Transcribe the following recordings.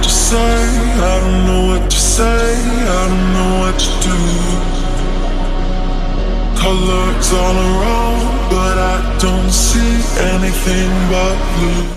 what to say, I don't know what to say, I don't know what to do. Colors all around, but I don't see anything but blue.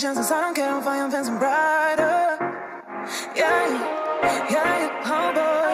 Chances I don't care, I'm flying fancy brighter. Yeah, yeah, oh boy.